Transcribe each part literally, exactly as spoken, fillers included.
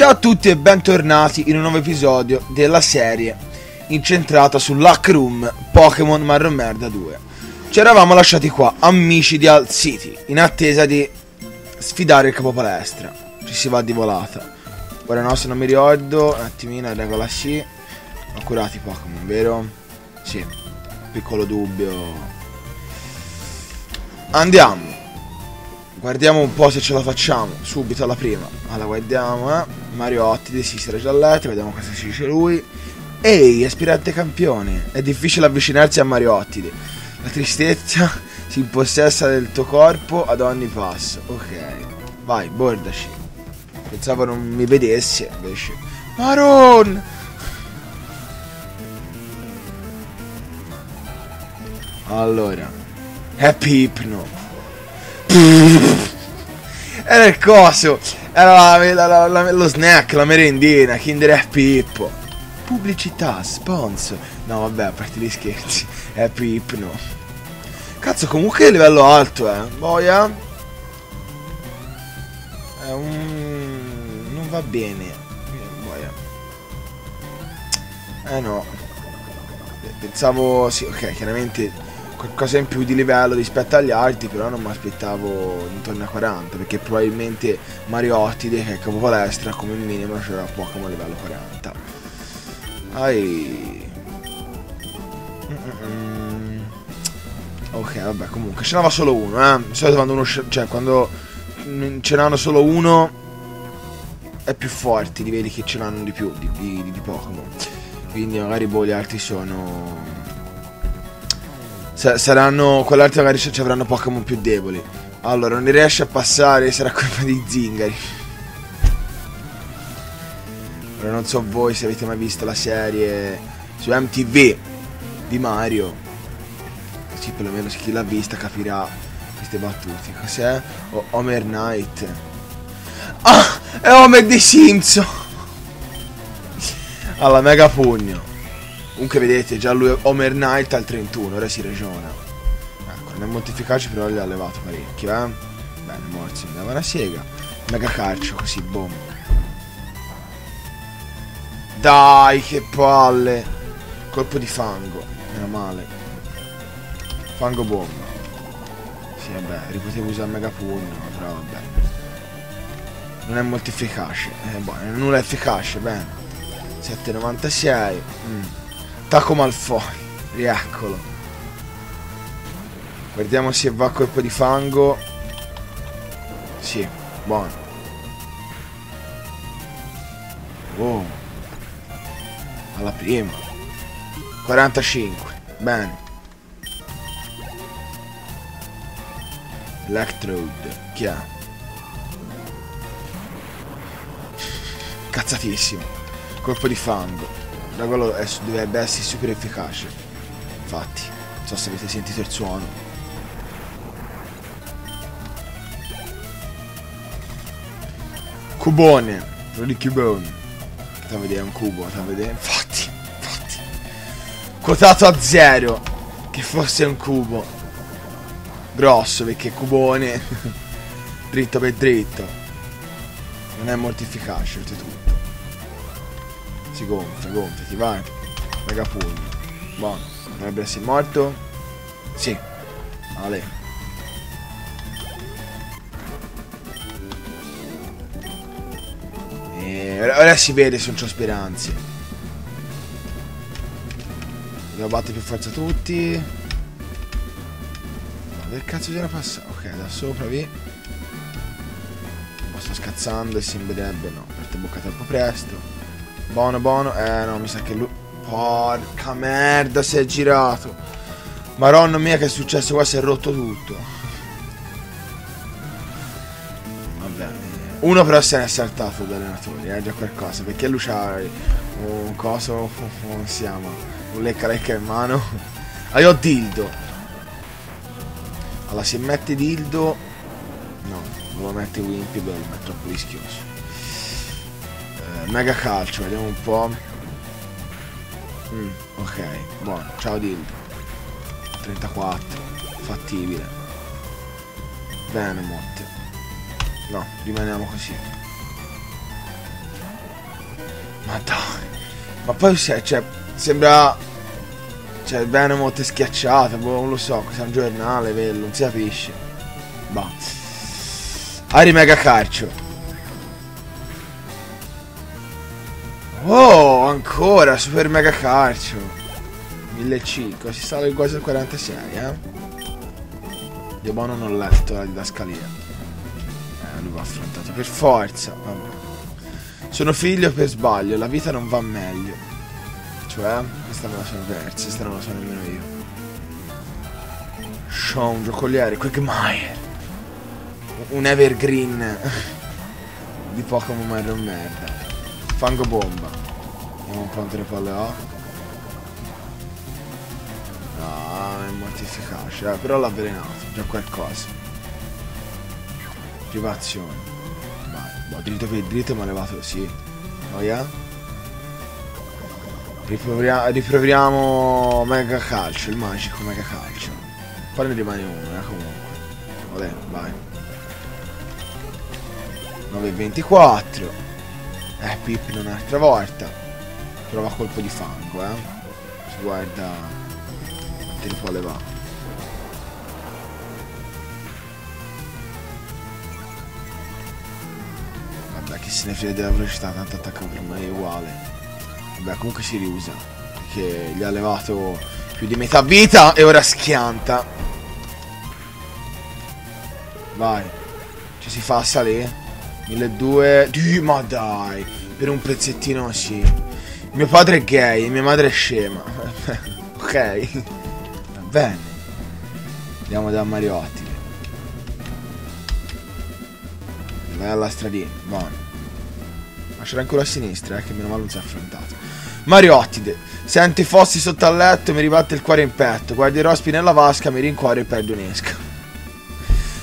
Ciao a tutti e bentornati in un nuovo episodio della serie incentrata sull'hackroom Pokémon Marron Merda due. Ci eravamo lasciati qua, amici di Alt City, in attesa di sfidare il capopalestra. Ci si va di volata. Ora no, se non mi ricordo, un attimino, regola sì. Ho curato i Pokémon, vero? Sì, piccolo dubbio. Andiamo. Guardiamo un po' se ce la facciamo, subito alla prima. Allora, guardiamo, eh. Mariottide, sì, sarà già letto, vediamo cosa ci dice lui. Ehi, aspirante campione. È difficile avvicinarsi a Mariottide. La tristezza si impossessa del tuo corpo ad ogni passo. Ok, vai, bordaci. Pensavo non mi vedesse, invece. Marron! Allora. Happy Hippo. Era il coso, era la, la, la, la, lo snack, la merendina, Kinder Happy Hippo. Pubblicità, sponsor. No vabbè, a parte gli scherzi, Happy Hippo no. Cazzo, comunque è livello alto, eh. Boia. È un... non va bene. Boia. Eh no. Pensavo... sì, ok, chiaramente... qualcosa in più di livello rispetto agli altri, però non mi aspettavo intorno a quaranta, perché probabilmente Mariottide, che è capopalestra, come minimo c'era Pokémon a livello quaranta. Ai... Mm-mm. Ok, vabbè, comunque ce n'aveva solo uno, eh. Di solito quando uno, cioè quando ce n'hanno solo uno è più forte, li vedi che ce n'hanno di più di, di, di Pokémon. Quindi magari boh, gli altri sono... saranno... quell'altro magari ci avranno Pokémon più deboli. Allora, non riesce a passare, sarà colpa di zingari. Ora non so voi se avete mai visto la serie su M T V di Mario. Sì, perlomeno chi l'ha vista capirà queste battute. Cos'è? Oh, Homer Knight. Ah! È Homer dei Simpson! Alla mega pugno. Comunque vedete, già lui Homer Knight al trentuno, ora si ragiona. Ecco, non è molto efficace, però gli ha levato parecchio, eh. Bene, morso, mi dava una sega. Mega calcio, così, boom. Dai, che palle. Colpo di fango, meno male. Fango bomba. Sì, vabbè, ripotevo usare mega pugno, però vabbè. Non è molto efficace. Eh, boh, nulla è efficace, bene. sette virgola novantasei. Mm. Taco Malfoy, rieccolo. Guardiamo se va a colpo di fango. Sì, buono. Oh. Alla prima. quarantacinque, bene. Electrode, chi è? Cazzatissimo. Colpo di fango. Quello è, dovrebbe essere super efficace. Infatti, non so se avete sentito il suono. Cubone, quello di Cubone. Sta a vedere un cubo, sta a vedere. Infatti, infatti. Quotato a zero. Che fosse un cubo. Grosso, perché Cubone. Dritto per dritto. Non è molto efficace, oltretutto. Si gonfia, gonfia, ti vai. Mega pugno. Buono. Dovrebbe essere morto? Sì. Vale. E ora si vede se non c'ho speranze. Devo battere più forza tutti. Ma del cazzo c'era passato? Ok, da sopra vi. Ma sto scazzando e si vedrebbe, no. Perché bocca troppo presto. Buono, buono. Eh, no, mi sa che lui... porca merda, si è girato. Maronna mia, che è successo qua? Si è rotto tutto. Vabbè. Uno però se ne è saltato dall'allenatore, è eh, già qualcosa. Perché lui c'ha un coso... come si chiama? Un lecca lecca in mano. Ah, io ho Dildo. Allora, se mette Dildo... no, non lo mette Wimpy, beh, ma è troppo rischioso. Mega calcio, vediamo un po'. Mm, ok, buono. Ciao Dildo. trentaquattro. Fattibile. Venomoth. No, rimaniamo così. Ma dai. Ma poi se, cioè, sembra... Cioè, Venomoth è schiacciata, boh, non lo so, cos'è un giornale, bello, non si capisce. Bah. Ari Mega Carcio. Oh, ancora, super mega carcio. millecinquecento, si sale quasi al quarantasei, eh. Dio buono non ho letto la didascalia. Eh, lui va affrontato per forza. Vabbè. Sono figlio per sbaglio, la vita non va meglio. Cioè, questa me la sono persa, questa non la so nemmeno io. Sean, giocoliere, Quagmire. Un evergreen di Pokémon Marron Merda. Fango bomba. Vediamo quante ne palle ho. Ah, è molto efficace, eh, però l'ha avvelenato, già qualcosa. Privazione. Vai, boh, dritto per dritto mi ha levato così. Oh yeah? Riprovia riproviamo mega calcio, il magico mega calcio. Poi ne rimane uno, eh, comunque. Vabbè, vai. nove e ventiquattro. Eh, Pippi un'altra volta. Prova colpo di fango, eh. Si guarda quanto ne può levare. Vabbè, chi se ne frega della velocità, tanto attacca prima è uguale. Vabbè, comunque si riusa, perché gli ha levato più di metà vita e ora schianta. Vai. Ci si fa a salire. milleduecento. Ma dai, per un pezzettino sì. Mio padre è gay, mia madre è scema. Ok. Va bene. Andiamo da Mariottide. Vai alla stradina. Buono. Ma c'era ancora a sinistra, eh, che meno male non si è affrontato. Mariottide. Senti fossi sotto al letto e mi ribatte il cuore in petto. Guardi i rospi nella vasca, mi rincuore e perdo un'esca.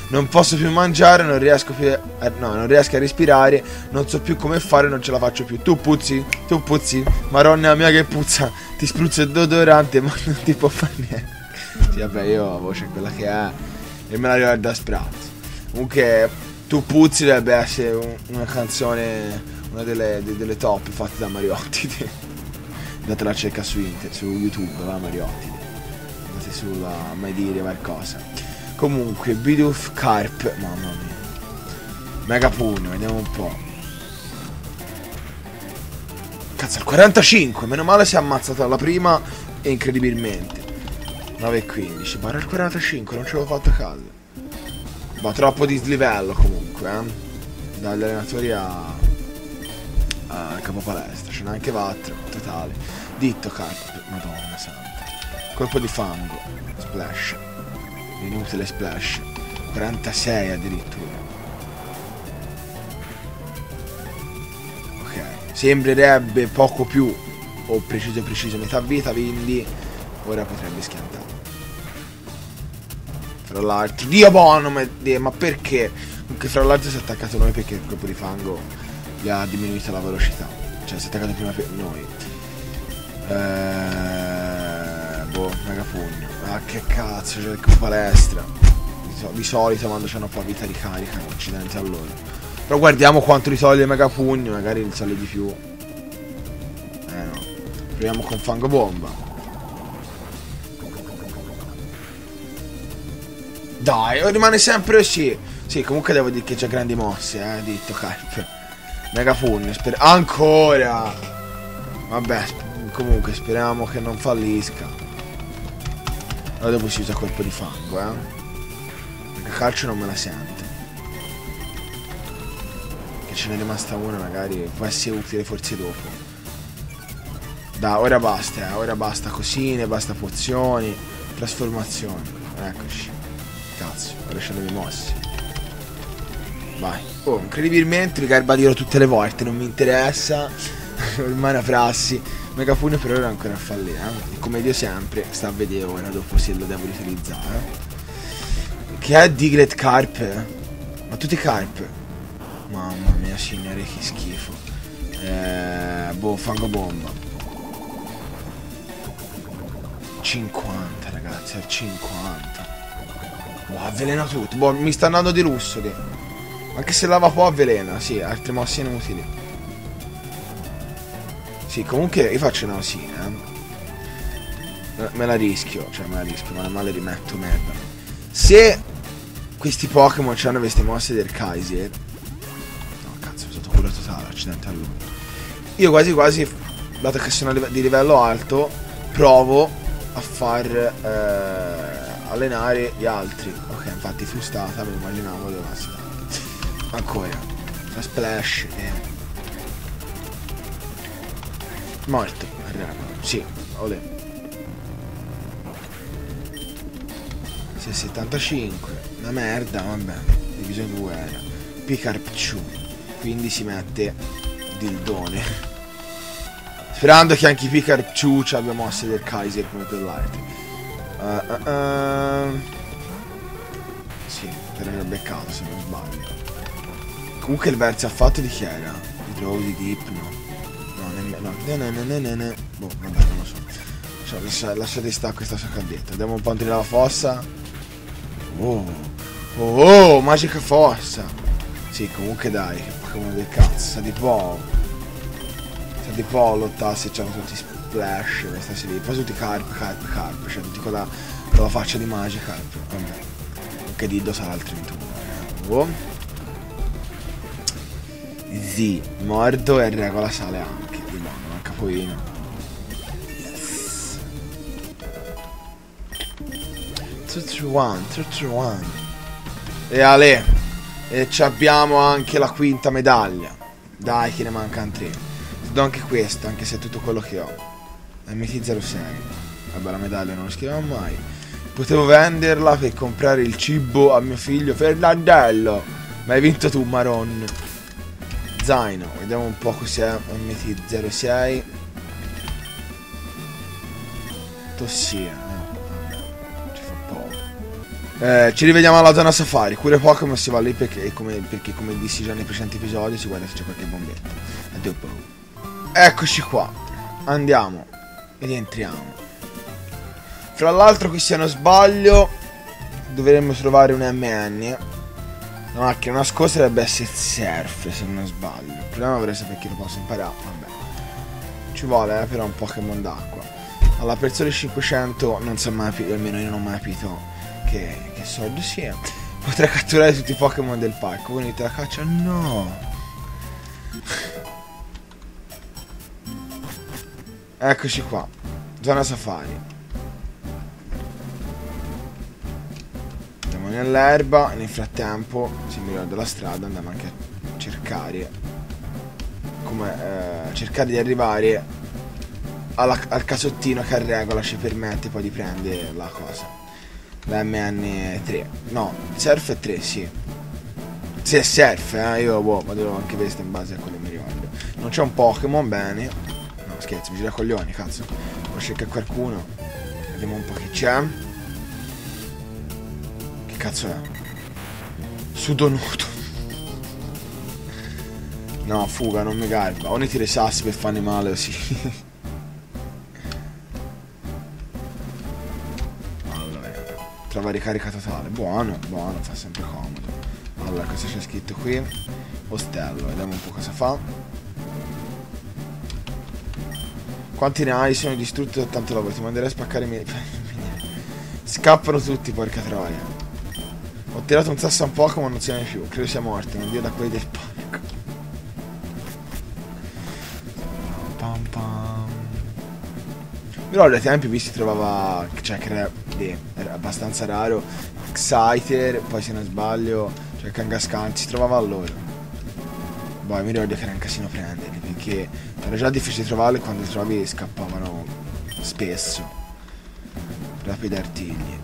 Non posso più mangiare, non riesco più a... Eh, no, non riesco a respirare, non so più come fare, non ce la faccio più. Tu puzzi, tu puzzi, maronna mia che puzza. Ti spruzzo il deodorante ma non ti può fare niente. Sì, vabbè, io la voce è quella che è e me la ricordo a sprazzo. Comunque, tu puzzi dovrebbe essere un, una canzone, una delle, de, delle top fatte da Mariottide. Andate la cerca su internet, su YouTube, va Mariottide. Andate sulla mai dire qualcosa. Comunque, Bidoof, Karp, mamma mia. Mega pugno, vediamo un po'. Cazzo, al quarantacinque, meno male si è ammazzata alla prima e incredibilmente. nove e quindici, barra al quarantacinque, non ce l'ho fatto a caso. Ma troppo dislivello comunque, eh. Dagli allenatori a... a capopalestra, ce n'è anche quattro, totale. Ditto, Karp, madonna santa. Colpo di fango, splash. Inutile splash. quarantasei addirittura. Ok. Sembrerebbe poco più. O preciso preciso metà vita. Quindi ora potrebbe schiantare. Fra l'altro. Dio buono. Ma, ma perché? Perché fra l'altro si è attaccato noi. Perché il colpo di fango gli ha diminuito la velocità. Cioè si è attaccato prima per noi. Eh, boh. Mega pugno. Ah, che cazzo, c'è che palestra. Di, so di solito quando c'hanno un po' vita ricarica, accidenti a loro. Però guardiamo quanto risolve il mega pugno, magari non sale di più. Eh no. Proviamo con fango bomba. Dai, rimane sempre sì. Sì, comunque devo dire che c'è grandi mosse, eh, Ditto, Karp. Mega pugno, speriamo. Ancora! Vabbè, comunque speriamo che non fallisca. Allora dopo si usa colpo di fango, eh. Perché calcio non me la sente. Che ce n'è rimasta una, magari può essere utile forse dopo. Da, ora basta, eh. Ora basta cosine, basta pozioni, trasformazioni. Eccoci. Cazzo, ora ce ne abbiamo mossi. Vai. Oh, incredibilmente mi garba dirlo tutte le volte, non mi interessa. Ormai una prassi. Mega pugno per ora ancora a fallire, eh? E come Dio sempre, sta a vedere ora dopo se lo devo utilizzare. Eh? Che è Diglet Karp? Ma tutti Karp? Mamma mia signore, che schifo. Eh, boh, fango bomba. cinquanta ragazzi, cinquanta. Boh, avvelena tutto. Boh, mi sta andando di lusso lì. Anche se lava po' avvelena, sì, altre mosse inutili. Sì, comunque rifaccio una osina. Me la rischio, cioè me la rischio, ma male rimetto merda. Se questi Pokémon hanno queste mosse del Kaiser. No, cazzo, ho usato cura totale, accidente a lui. Io quasi quasi, dato che sono di livello alto, provo a far eh, allenare gli altri. Ok, infatti frustata, me lo immaginavo dove fosse. Ancora. La splash. Eh. Morto, raga. Sì, olè. sei settantacinque. Una merda, vabbè. Divisione due era. Pikachu. Quindi si mette Dildone. Sperando che anche Pikachu ci abbia mosse del Kaiser come quell'arte. Uh, uh, uh. Sì, per aver beccato se non sbaglio. Comunque il verso ha fatto di chi era? Di Drow, di Dipno. No, no, no, no, no, no. Boh, vabbè, non lo so. Cioè, lascia, lasciate stare questa sua caddetta. Andiamo un po' in la fossa. Oh, oh, oh, magica fossa. Sì, comunque dai, che Pokémon del cazzo. Sa di po'. Sa di po' lottasse, c'erano tutti splash. Stassi lì. Poi tutti Karp, Karp, Karp. Cioè, tutti con la, con la faccia di Magic Karp. Vabbè. Che Dildo sarà il trentuno. Oh. Zi, mordo e regola sale anche. Poi yes. tre tre uno, tre tre uno. E Ale. E ci abbiamo anche la quinta medaglia. Dai che ne mancano tre. Ti do anche questo, anche se è tutto quello che ho. M T zero sei. Vabbè, la medaglia non lo scrivo mai. Potevo venderla per comprare il cibo a mio figlio Fernandello. Ma hai vinto tu, Maron. Zaino, vediamo un po' cos'è M T zero sei. Tossia, eh, ci fa un po'. Eh, ci rivediamo alla zona Safari. Cure Pokémon, si va lì perché come, perché come dissi già nei precedenti episodi, si guarda se c'è qualche bombetta. Addio. Eccoci qua. Andiamo e rientriamo. Fra l'altro qui, se non sbaglio, dovremmo trovare un M N. La macchina nascosta dovrebbe essere surf, se non sbaglio. Il problema vorrei sapere chi lo posso imparare. Vabbè. Ci vuole eh, però un Pokémon d'acqua. Alla persona cinquecento non so mai, almeno io non ho mai capito che, che sordo sia. Potrei catturare tutti i Pokémon del parco. Quindi te la caccia? No. Eccoci qua. Zona Safari. Nell'erba, nel frattempo, se mi ricordo la strada, andiamo anche a cercare come eh, cercare di arrivare alla, al casottino che a regola ci permette poi di prendere la cosa, la M N tre, no, surf è tre, sì, se è surf, eh, io boh, ma devo anche questo in base a quello che mi ricordo. Non c'è un Pokémon, bene, no scherzo, mi gira coglioni, cazzo, lo cerca qualcuno, vediamo un po' che c'è. Cazzo è? Sudonuto. No, fuga, non mi garba. O ne tira i sassi per farne male, sì. Allora, trova ricarica totale. Buono, buono, fa sempre comodo. Allora, cosa c'è scritto qui? Ostello, vediamo un po' cosa fa. Quanti ne hai? Sono distrutto da tanto lavoro. Ti manderei a spaccare i miei... Scappano tutti, porca troia. Ho tirato un sasso a un Pokémon, non se ne è più. Credo sia morto, non dia da quelli del parco. Pam pam. Però ai tempi qui si trovava... Cioè che era, eh, era abbastanza raro. Exciter, poi se non sbaglio... Cioè Kangaskhan, si trovava allora. Boh, mi ricordo che era un casino prenderli, perché era già difficile trovarli, quando li trovavi scappavano spesso. Rapid Artigli.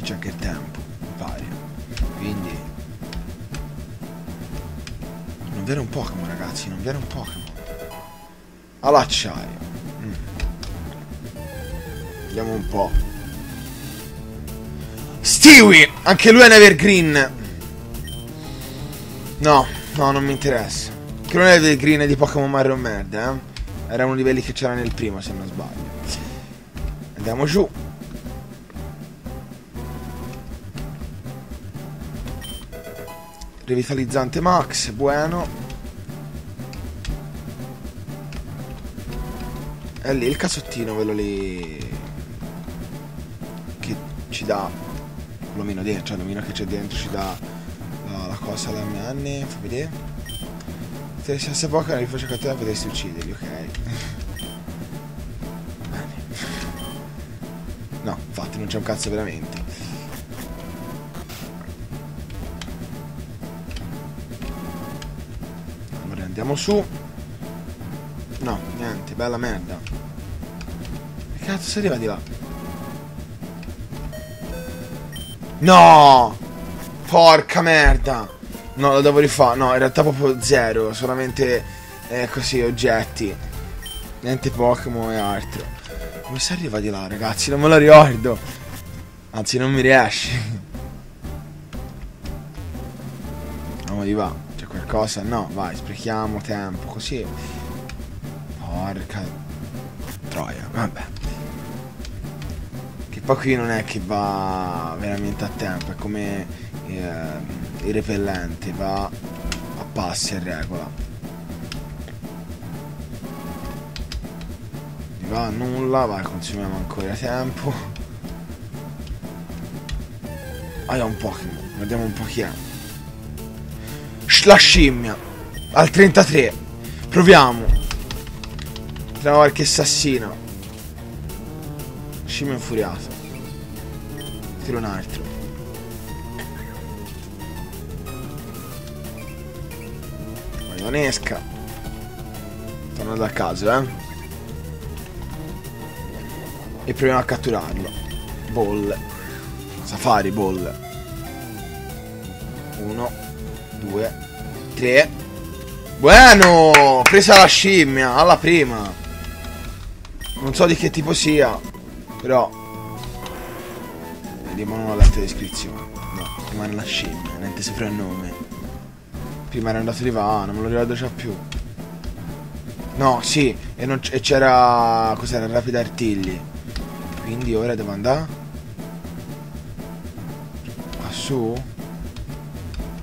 C'è anche il tempo, mi pare. Quindi non vi era un Pokémon, ragazzi, non vi era un Pokémon. All'acciaio. Mm. Vediamo un po'. Stewie! Anche lui è un evergreen. No, no, non mi interessa. Che non è evergreen di Pokémon Marron Merda, eh? Era uno di quelli che c'era nel primo, se non sbaglio. Andiamo giù. Revitalizzante max, buono. È lì il casottino, quello lì che ci dà l'omino dentro, cioè l'omino che c'è dentro ci dà la, la cosa, la M N, fa vedere. Se riuscisse poco la rifaccio cattiva potresti ucciderli, ok. Bene. No, infatti non c'è un cazzo veramente. Allora andiamo su. No, niente, bella merda. Che cazzo si arriva di là? No! Porca merda! No, lo devo rifare. No, in realtà proprio zero. Solamente eh, così, oggetti. Niente Pokémon e altro. Come si arriva di là, ragazzi? Non me lo ricordo. Anzi, non mi riesci. Andiamo di là. C'è qualcosa? No, vai, sprechiamo tempo. Così. Porca troia, vabbè. Che poi qui non è che va veramente a tempo, è come eh, il repellente, va a passi e regola. Non va a nulla, vai, consumiamo ancora tempo. Ah, è un Pokémon, guardiamo un po' chi è. La scimmia, al trentatré, proviamo. Tra qualche assassino. Scimmia infuriato. Tiro un altro. Poi non esca. Torna da caso, eh. E proviamo a catturarlo. Ball. Safari ball. Uno. Due. Tre. Bueno! Presa la scimmia, alla prima. Non so di che tipo sia, però vediamo, non ho letto la descrizione. No, prima era la scimmia, niente soprannome. Prima era andato di là, non me lo ricordo già più. No, sì, e c'era... cos'era? Rapid Artigli. Quindi ora devo andare? Qua su?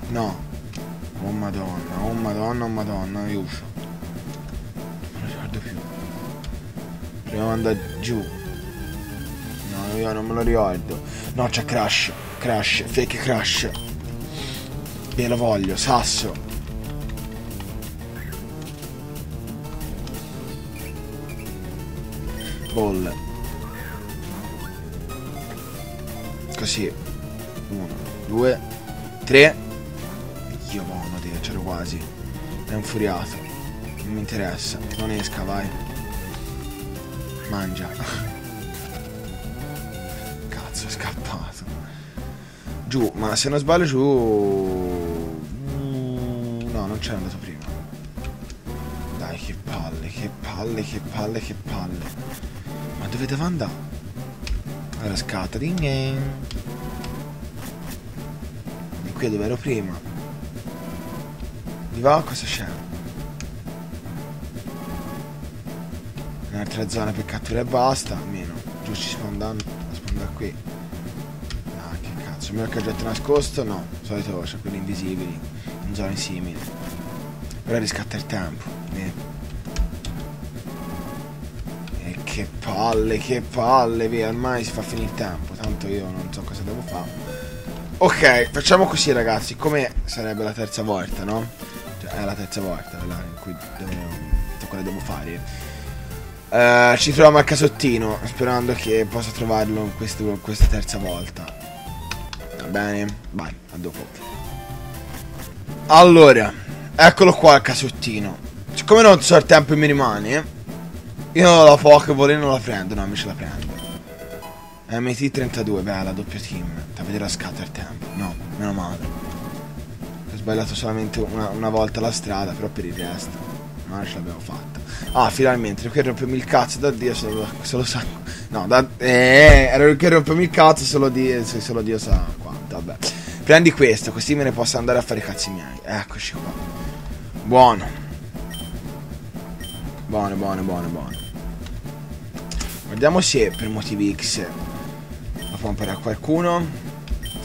No. Oh madonna, oh madonna, oh madonna, aiuto. Non lo ricordo più. Proviamo ad andare giù. No, io non me lo ricordo. No, c'è Crash. Crash. Fake Crash. Beh, lo voglio. Sasso. Ball. Così. Uno, due, tre. Io mono, te, c'ero quasi. È un furiato. Non mi interessa. Non esca, vai. Mangia. Cazzo, è scappato. Giù, ma se non sbaglio giù... No, non c'era andato prima. Dai, che palle, che palle, che palle, che palle. Ma dove devo andare? Allora scatta. Ding ding. E qui è dove ero prima. Di là cosa c'è? Un'altra zona per cattura e basta, almeno giù ci spondano, spondano qui. Ah, che cazzo, mi ho caggiato nascosto? No, di solito c'è quelli invisibili, in zone simili. Ora riscatta il tempo. Eh. E che palle, che palle, via, ormai si fa finire il tempo, tanto io non so cosa devo fare. Ok, facciamo così ragazzi, come sarebbe la terza volta, no? Cioè è la terza volta là, in cui devo, devo fare. Uh, ci troviamo al casottino, sperando che possa trovarlo questo, questa terza volta. Va bene? Vai, a dopo. Allora, eccolo qua il casottino. Siccome non so il tempo che mi rimane, io non la Pokéball e non la prendo, no, mi ce la prendo. M T trentadue, beh, la doppia team. Da vedere la scatta il tempo. No, meno male. Ho sbagliato solamente una, una volta la strada, però per il resto, ma ce l'abbiamo fatta. Ah, finalmente, che rompermi il cazzo da Dio solo, solo sa. No, da. Eh, ero che rompermi il cazzo solo Dio, solo Dio sa quanto. Vabbè. Prendi questo, così me ne posso andare a fare i cazzi miei. Eccoci qua. Buono. Buono, buono, buono, buono. Guardiamo se per motivi X la pomperà qualcuno.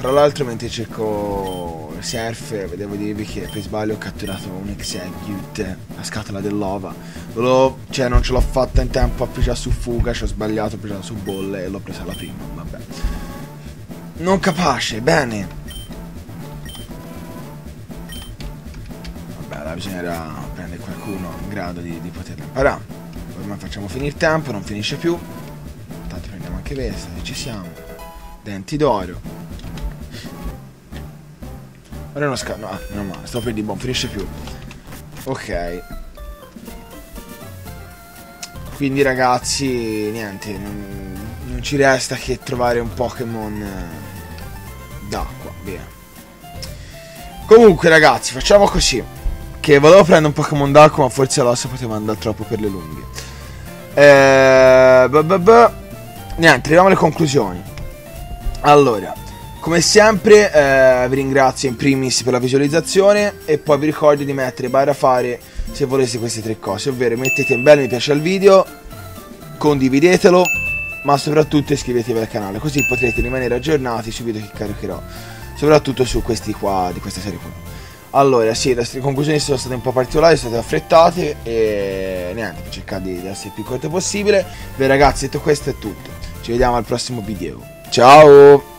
Tra l'altro mentre cerco Surf vedevo dirvi che per sbaglio ho catturato un Exegute, la scatola dell'ova. Lo, cioè non ce l'ho fatta in tempo a pigiare su fuga, ci ho sbagliato, ho pigiato su bolle e l'ho presa la prima, vabbè. Non capace, bene. Vabbè, allora bisognerà prendere qualcuno in grado di, di poterla imparare. Ormai facciamo finire tempo, non finisce più. Intanto prendiamo anche questa, ci siamo. Denti d'oro. Ora uno scatto. Ah, meno male, sto per di buon, finisce più. Ok. Quindi ragazzi, niente, non, non ci resta che trovare un Pokémon d'acqua, via. Comunque ragazzi, facciamo così, che volevo prendere un Pokémon d'acqua, ma forse l'osso poteva andare troppo per le lunghe. Eh, beh, beh, beh. Niente, arriviamo alle conclusioni. Allora, come sempre eh, vi ringrazio in primis per la visualizzazione e poi vi ricordo di mettere barra fare se volete queste tre cose, ovvero mettete un bel mi piace al video, condividetelo, ma soprattutto iscrivetevi al canale, così potrete rimanere aggiornati sui video che caricherò, soprattutto su questi qua di questa serie qua. Allora sì, le conclusioni sono state un po' particolari, sono state affrettate e niente, cercate di essere il più corto possibile. Beh ragazzi, detto questo è tutto, ci vediamo al prossimo video, ciao!